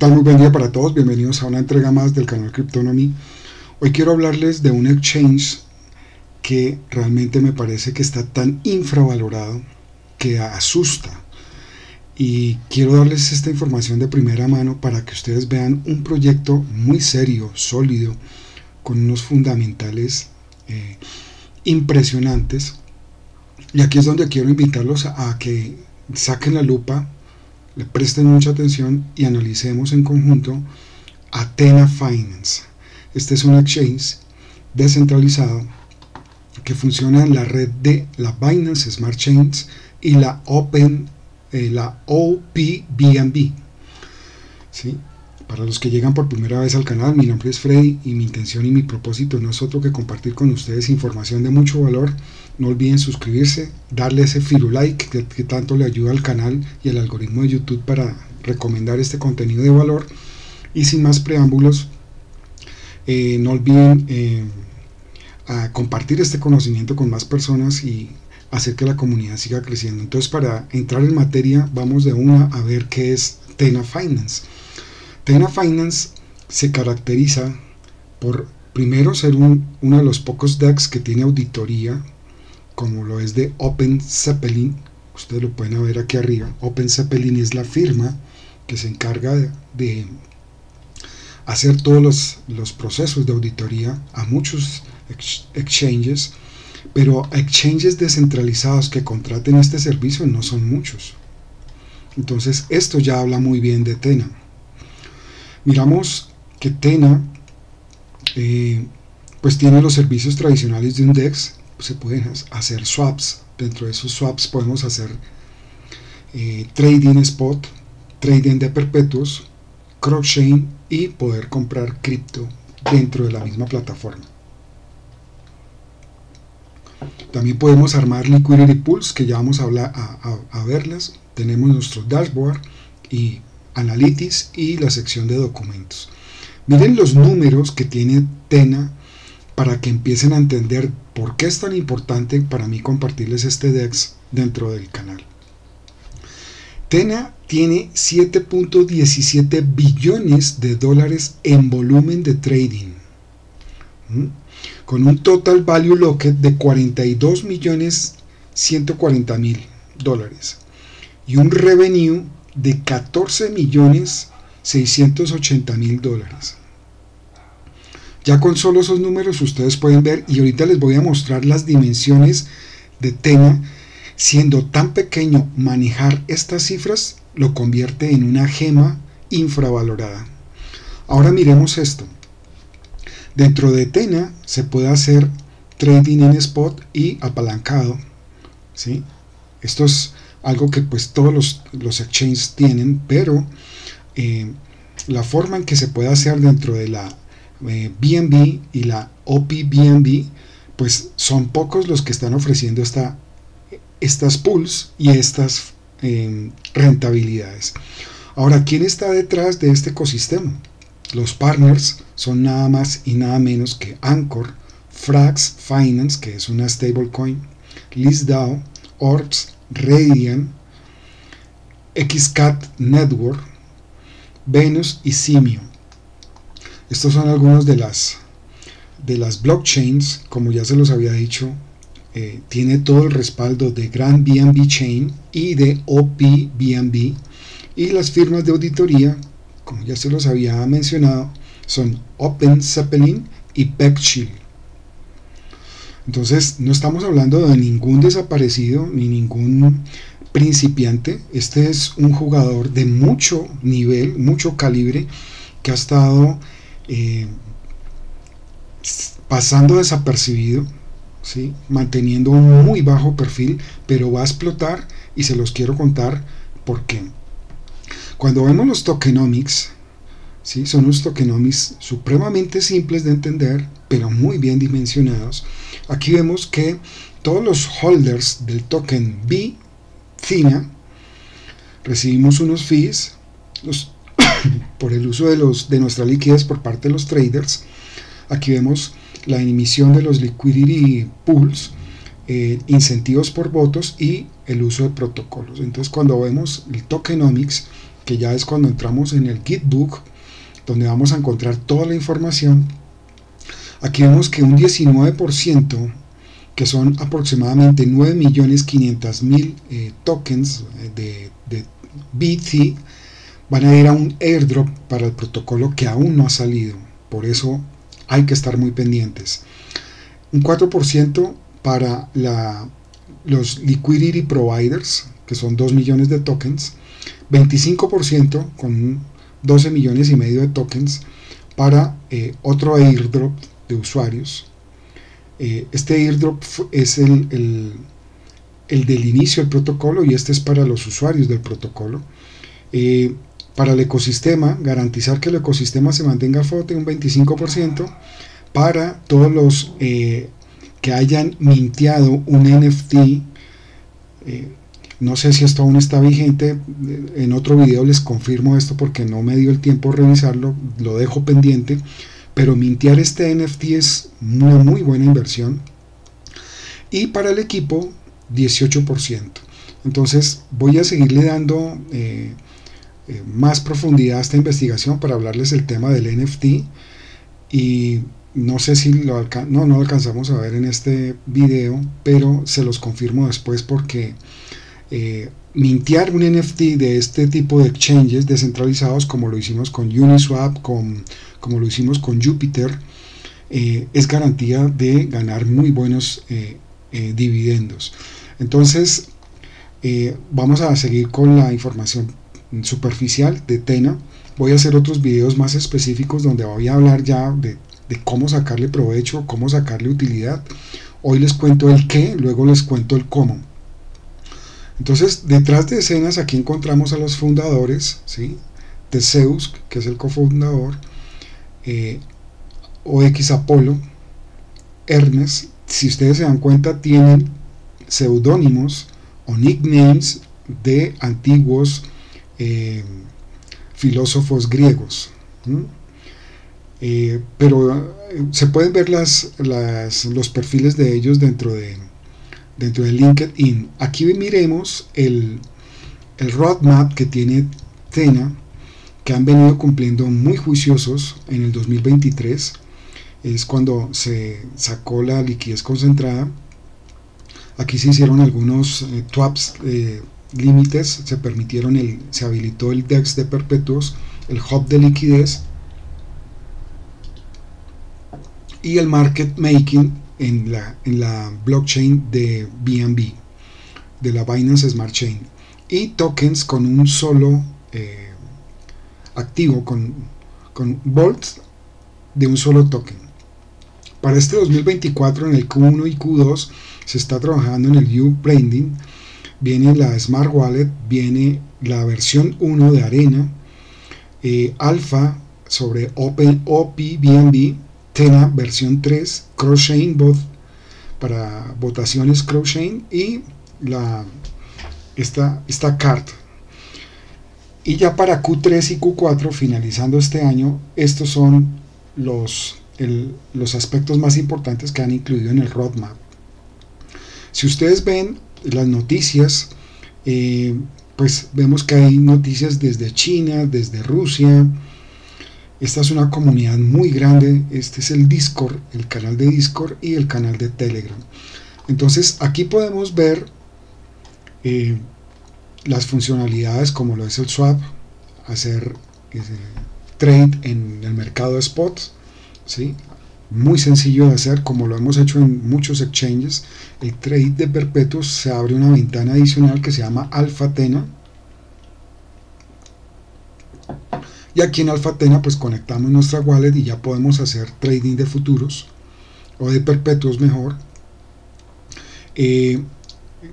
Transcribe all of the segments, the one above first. Tal muy buen día para todos, bienvenidos a una entrega más del canal Cryptonomy. Hoy quiero hablarles de un exchange que realmente me parece que está tan infravalorado que asusta. Y quiero darles esta información de primera mano para que ustedes vean un proyecto muy serio, sólido, con unos fundamentales impresionantes. Y aquí es donde quiero invitarlos a que saquen la lupa, le presten mucha atención y analicemos en conjunto a Thena Finance. Este es un exchange descentralizado que funciona en la red de la Binance Smart Chain y la OPBNB. ¿Sí? Para los que llegan por primera vez al canal, mi nombre es Freddy y mi intención y mi propósito no es otro que compartir con ustedes información de mucho valor. No olviden suscribirse, darle ese firulike que tanto le ayuda al canal y al algoritmo de YouTube para recomendar este contenido de valor. Y sin más preámbulos, no olviden compartir este conocimiento con más personas y hacer que la comunidad siga creciendo. Entonces, para entrar en materia, vamos de una a ver qué es Thena Finance. Thena Finance se caracteriza por, primero, ser uno de los pocos DEX que tiene auditoría, como lo es de OpenZeppelin. Ustedes lo pueden ver aquí arriba. OpenZeppelin es la firma que se encarga de hacer todos los procesos de auditoría a muchos exchanges, pero exchanges descentralizados que contraten este servicio no son muchos. Entonces, esto ya habla muy bien de Thena. Miramos que Thena pues tiene los servicios tradicionales de un DEX. Se pueden hacer swaps. Dentro de esos swaps podemos hacer trading spot, trading de perpetuos, cross-chain y poder comprar cripto dentro de la misma plataforma. También podemos armar liquidity pools, que ya vamos a verlas. Tenemos nuestro dashboard y Analytics y la sección de documentos. Miren los números que tiene Thena para que empiecen a entender por qué es tan importante para mí compartirles este DEX dentro del canal. Thena tiene 7.17 billones de dólares en volumen de trading, con un total value locked de 42.140.000 dólares y un revenue de 14.680.000 dólares. Ya con solo esos números ustedes pueden ver, y ahorita les voy a mostrar las dimensiones de Thena. Siendo tan pequeño, manejar estas cifras lo convierte en una gema infravalorada. Ahora miremos esto. Dentro de Thena se puede hacer trading en spot y apalancado, ¿sí? Esto es algo que pues todos los exchanges tienen, pero la forma en que se puede hacer dentro de la BNB y la OPBNB, pues son pocos los que están ofreciendo estas pools y estas rentabilidades. Ahora, ¿quién está detrás de este ecosistema? Los partners son nada más y nada menos que Anchor, Frax Finance, que es una stablecoin, ListDAO, Orbs, Radian, Xcat Network, Venus y Simeon. Estos son algunos de las blockchains. Como ya se los había dicho, tiene todo el respaldo de Grand BNB Chain y de OPBNB, y las firmas de auditoría, como ya se los había mencionado, son OpenZeppelin y PeckShield. Entonces, no estamos hablando de ningún desaparecido ni ningún principiante. Este es un jugador de mucho nivel, mucho calibre, que ha estado pasando desapercibido, ¿sí? Manteniendo un muy bajo perfil, pero va a explotar, y se los quiero contar por qué. Cuando vemos los tokenomics, ¿sí? Son unos tokenomics supremamente simples de entender, pero muy bien dimensionados. Aquí vemos que todos los holders del token B, Thena, recibimos unos fees por el uso de nuestra liquidez por parte de los traders. Aquí vemos la emisión de los liquidity pools, incentivos por votos y el uso de protocolos. Entonces, cuando vemos el tokenomics, que ya es cuando entramos en el Gitbook, donde vamos a encontrar toda la información. Aquí vemos que un 19%, que son aproximadamente 9.500.000 tokens de BT, van a ir a un airdrop para el protocolo que aún no ha salido. Por eso hay que estar muy pendientes. Un 4% para los liquidity providers, que son 2 millones de tokens. 25% con 12 millones y medio de tokens para otro airdrop de usuarios. Este airdrop es el del inicio del protocolo, y este es para los usuarios del protocolo. Para el ecosistema, garantizar que el ecosistema se mantenga a flote, un 25%. Para todos los que hayan minteado un NFT, no sé si esto aún está vigente. En otro video les confirmo esto porque no me dio el tiempo de revisarlo, lo dejo pendiente, pero mintear este NFT es una muy buena inversión. Y para el equipo, 18%. Entonces voy a seguirle dando más profundidad a esta investigación para hablarles el tema del NFT, y no sé si no lo alcanzamos a ver en este video, pero se los confirmo después, porque mintear un NFT de este tipo de exchanges descentralizados, como lo hicimos con Uniswap, como lo hicimos con Jupiter, es garantía de ganar muy buenos dividendos. Entonces vamos a seguir con la información superficial de Thena. Voy a hacer otros videos más específicos donde voy a hablar ya de cómo sacarle provecho, cómo sacarle utilidad. Hoy les cuento el qué, luego les cuento el cómo. Entonces, detrás de escenas, aquí encontramos a los fundadores, ¿sí? Theseus, que es el cofundador, OX Apollo, Hermes. Si ustedes se dan cuenta, tienen seudónimos o nicknames de antiguos filósofos griegos. Pero se pueden ver los perfiles de ellos dentro de LinkedIn. Aquí miremos el roadmap que tiene Thena, que han venido cumpliendo muy juiciosos. En el 2023 es cuando se sacó la liquidez concentrada. Aquí se hicieron algunos TWAPs límites, se habilitó el DEX de perpetuos, el hub de liquidez y el market making en la blockchain de BNB, de la Binance Smart Chain, y tokens con un solo activo, con Volt de un solo token. Para este 2024, en el Q1 y Q2 se está trabajando en el U-Branding. Viene la Smart Wallet, viene la versión 1 de Arena, Alpha sobre OPBNB, Thena versión 3, Cross-Chain Bot para votaciones Cross-Chain, y esta carta. Y ya para Q3 y Q4, finalizando este año, estos son los aspectos más importantes que han incluido en el roadmap. Si ustedes ven las noticias, pues vemos que hay noticias desde China, desde Rusia. Esta es una comunidad muy grande. Este es el Discord, el canal de Discord y el canal de Telegram. Entonces aquí podemos ver las funcionalidades, como lo es el swap, hacer trade en el mercado de spots, ¿sí? Muy sencillo de hacer, como lo hemos hecho en muchos exchanges. El trade de perpetuos, se abre una ventana adicional que se llama Alpha Thena, y aquí en Alpha Thena pues conectamos nuestra wallet y ya podemos hacer trading de futuros o de perpetuos, mejor,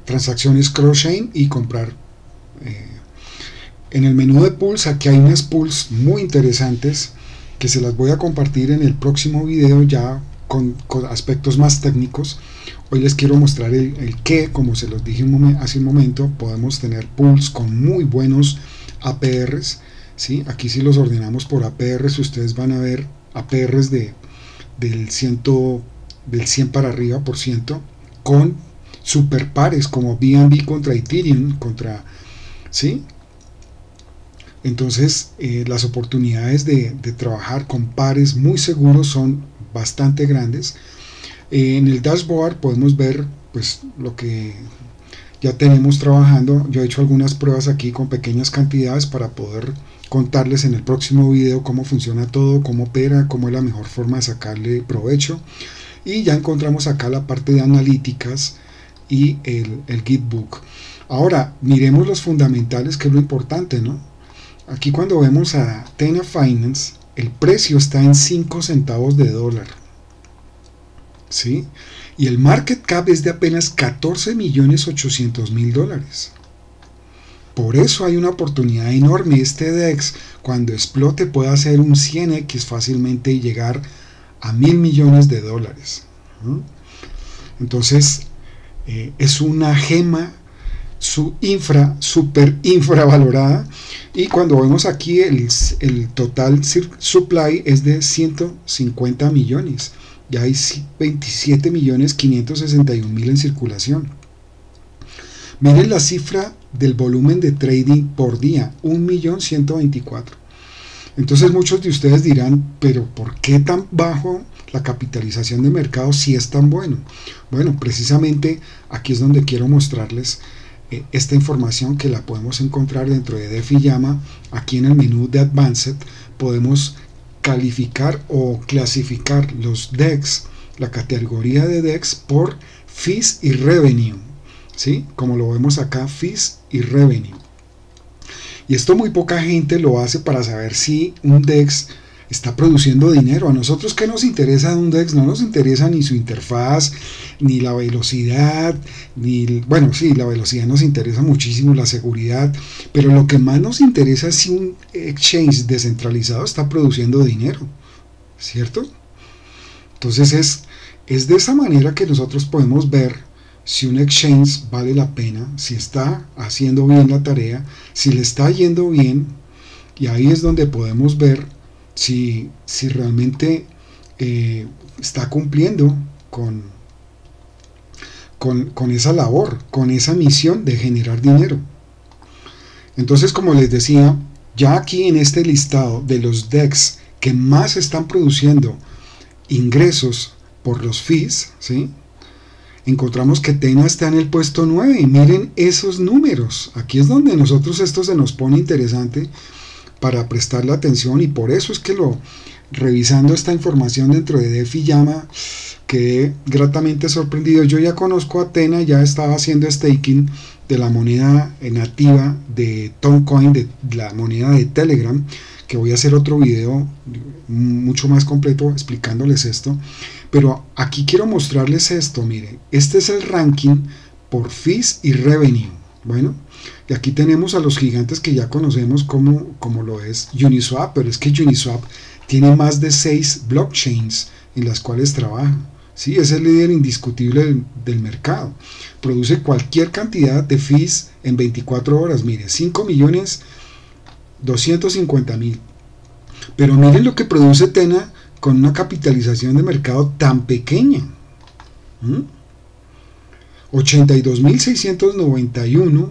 transacciones cross-chain y comprar. En el menú de pools, aquí hay unas pools muy interesantes que se las voy a compartir en el próximo video, ya con aspectos más técnicos. Hoy les quiero mostrar el que, como se los dije hace un momento, podemos tener pools con muy buenos APRs, ¿sí? Aquí si los ordenamos por APRs, ustedes van a ver APRs del 100 para arriba por ciento, con superpares como BNB contra Ethereum, ¿sí? Entonces las oportunidades de trabajar con pares muy seguros son bastante grandes. En el dashboard podemos ver pues lo que ya tenemos trabajando. Yo he hecho algunas pruebas aquí con pequeñas cantidades para poder contarles en el próximo video cómo funciona todo, cómo opera, cómo es la mejor forma de sacarle provecho. Y ya encontramos acá la parte de analíticas y el Gitbook. Ahora miremos los fundamentales, que es lo importante, ¿no? Aquí cuando vemos a Thena Finance, el precio está en 5 centavos de dólar, ¿sí? Y el market cap es de apenas 14.800.000 dólares. Por eso hay una oportunidad enorme. Este DEX, cuando explote, puede hacer un 100x fácilmente y llegar a 1.000 millones de dólares. Entonces, es una gema super infravalorada. Y cuando vemos aquí el total supply es de 150 millones. Ya hay 27.561.000 en circulación. Miren la cifra del volumen de trading por día, 1.124.000. Entonces muchos de ustedes dirán, pero ¿por qué tan bajo la capitalización de mercado si es tan bueno? Bueno, precisamente aquí es donde quiero mostrarles esta información, que la podemos encontrar dentro de DeFiLlama. Aquí en el menú de Advanced podemos calificar o clasificar los DEX, la categoría de DEX, por fees y revenue, ¿sí? Como lo vemos acá, fees y revenue. Y esto muy poca gente lo hace para saber si un DEX está produciendo dinero. A nosotros, ¿qué nos interesa de un DEX? No nos interesa ni su interfaz, ni la velocidad, ni... Bueno, sí, la velocidad nos interesa muchísimo, la seguridad, pero lo que más nos interesa es si un exchange descentralizado está produciendo dinero, ¿cierto? Entonces es de esa manera que nosotros podemos ver si un exchange vale la pena, si está haciendo bien la tarea, si le está yendo bien. Y ahí es donde podemos ver si realmente está cumpliendo con esa labor, con esa misión de generar dinero. Entonces, como les decía, ya aquí en este listado de los DEX que más están produciendo ingresos por los fees, ¿sí?, encontramos que Thena está en el puesto 9. Y miren esos números. Aquí es donde nosotros esto se nos pone interesante para prestarle atención, y por eso es que revisando esta información dentro de DeFiLlama quedé gratamente sorprendido. Yo ya conozco a Thena, ya estaba haciendo staking de la moneda nativa de Toncoin, de la moneda de Telegram, que voy a hacer otro video mucho más completo explicándoles esto, pero aquí quiero mostrarles esto. Miren, este es el ranking por fees y revenue. Bueno, y aquí tenemos a los gigantes que ya conocemos, como lo es Uniswap, pero es que Uniswap tiene más de 6 blockchains en las cuales trabaja. Sí, es el líder indiscutible del mercado. Produce cualquier cantidad de fees en 24 horas. Mire, 5.250.000. Pero miren lo que produce Thena con una capitalización de mercado tan pequeña. 82.691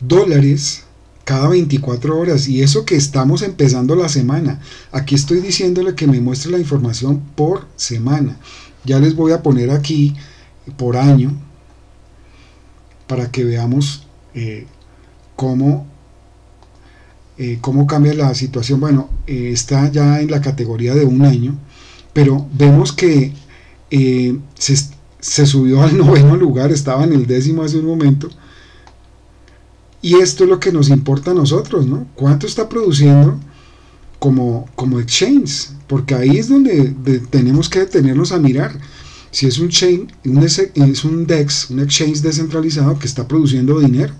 dólares cada 24 horas, y eso que estamos empezando la semana. Aquí estoy diciéndole que me muestre la información por semana. Ya les voy a poner aquí por año para que veamos cómo cambia la situación. Bueno, está ya en la categoría de un año, pero vemos que se subió al 9º lugar, estaba en el 10º hace un momento. Y esto es lo que nos importa a nosotros, ¿no? ¿Cuánto está produciendo como exchange? Porque ahí es donde tenemos que detenernos a mirar. Si es un DEX, un exchange descentralizado que está produciendo dinero.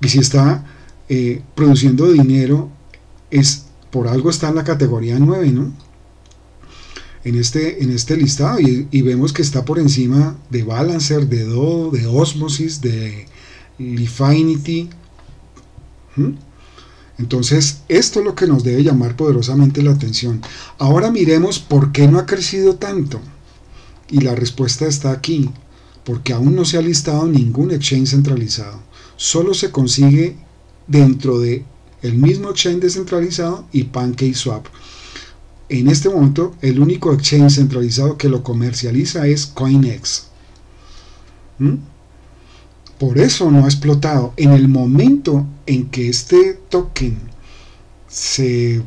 Y si está produciendo dinero, por algo está en la categoría 9, ¿no? En este listado. Y vemos que está por encima de Balancer, de Dodo, de Osmosis, de Definity. Entonces esto es lo que nos debe llamar poderosamente la atención. Ahora miremos por qué no ha crecido tanto, y la respuesta está aquí: porque aún no se ha listado ningún exchange centralizado. Solo se consigue dentro de el mismo exchange descentralizado y PancakeSwap. En este momento, el único exchange centralizado que lo comercializa es CoinEx. Por eso no ha explotado. En el momento en que este token se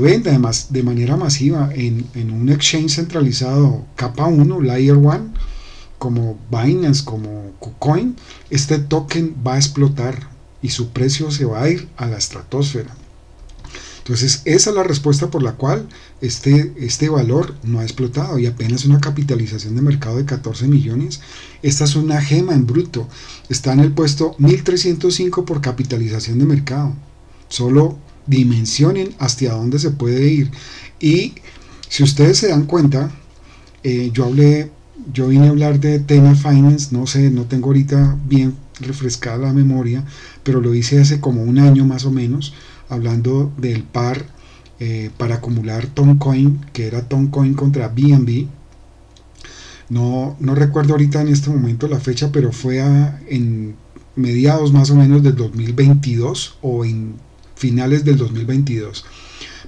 venda además de manera masiva en un exchange centralizado capa 1, layer 1, como Binance, como KuCoin, este token va a explotar y su precio se va a ir a la estratosfera. Entonces esa es la respuesta por la cual este valor no ha explotado y apenas una capitalización de mercado de 14 millones. Esta es una gema en bruto, está en el puesto 1305 por capitalización de mercado. Solo dimensionen hacia dónde se puede ir. Y si ustedes se dan cuenta, yo vine a hablar de Thena Finance, no tengo ahorita bien refrescada la memoria, pero lo hice hace como un año más o menos, hablando del par para acumular Toncoin, que era Toncoin contra BNB. No recuerdo ahorita en este momento la fecha, pero fue en mediados más o menos del 2022 o en finales del 2022.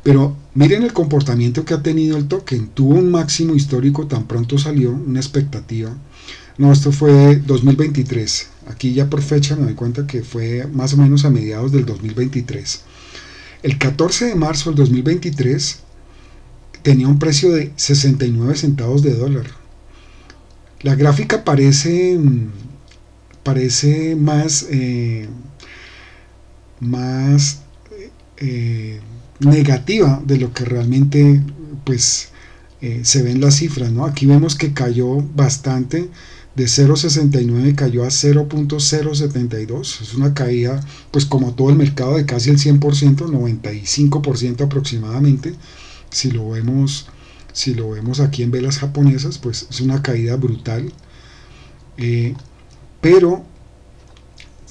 Pero miren el comportamiento que ha tenido el token. Tuvo un máximo histórico tan pronto salió, una expectativa. No, esto fue 2023. Aquí ya por fecha me doy cuenta que fue más o menos a mediados del 2023. El 14 de marzo del 2023 tenía un precio de 69 centavos de dólar. La gráfica parece más negativa de lo que realmente pues se ven las cifras, ¿no? Aquí vemos que cayó bastante, de 0.69 cayó a 0.072, es una caída pues como todo el mercado de casi el 100%, 95% aproximadamente, si lo vemos aquí en velas japonesas, pues es una caída brutal, pero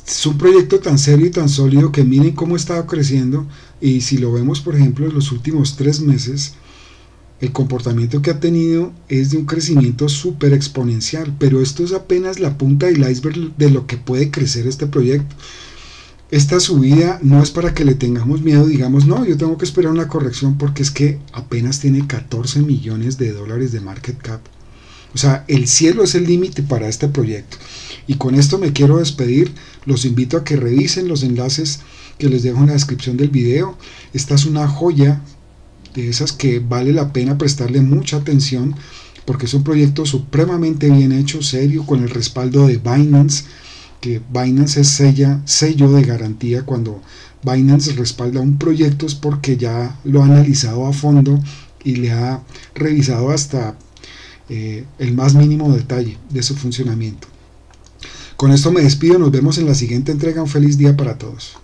es un proyecto tan serio y tan sólido que miren cómo ha estado creciendo. Y si lo vemos por ejemplo en los últimos 3 meses, el comportamiento que ha tenido es de un crecimiento súper exponencial, pero esto es apenas la punta del iceberg de lo que puede crecer este proyecto. Esta subida no es para que le tengamos miedo, digamos, no, yo tengo que esperar una corrección, porque es que apenas tiene 14 millones de dólares de market cap. O sea, el cielo es el límite para este proyecto. Y con esto me quiero despedir. Los invito a que revisen los enlaces que les dejo en la descripción del video. Esta es una joya de esas que vale la pena prestarle mucha atención, porque es un proyecto supremamente bien hecho, serio, con el respaldo de Binance, que Binance es sello de garantía. Cuando Binance respalda un proyecto es porque ya lo ha analizado a fondo y le ha revisado hasta el más mínimo detalle de su funcionamiento. Con esto me despido, nos vemos en la siguiente entrega. Un feliz día para todos.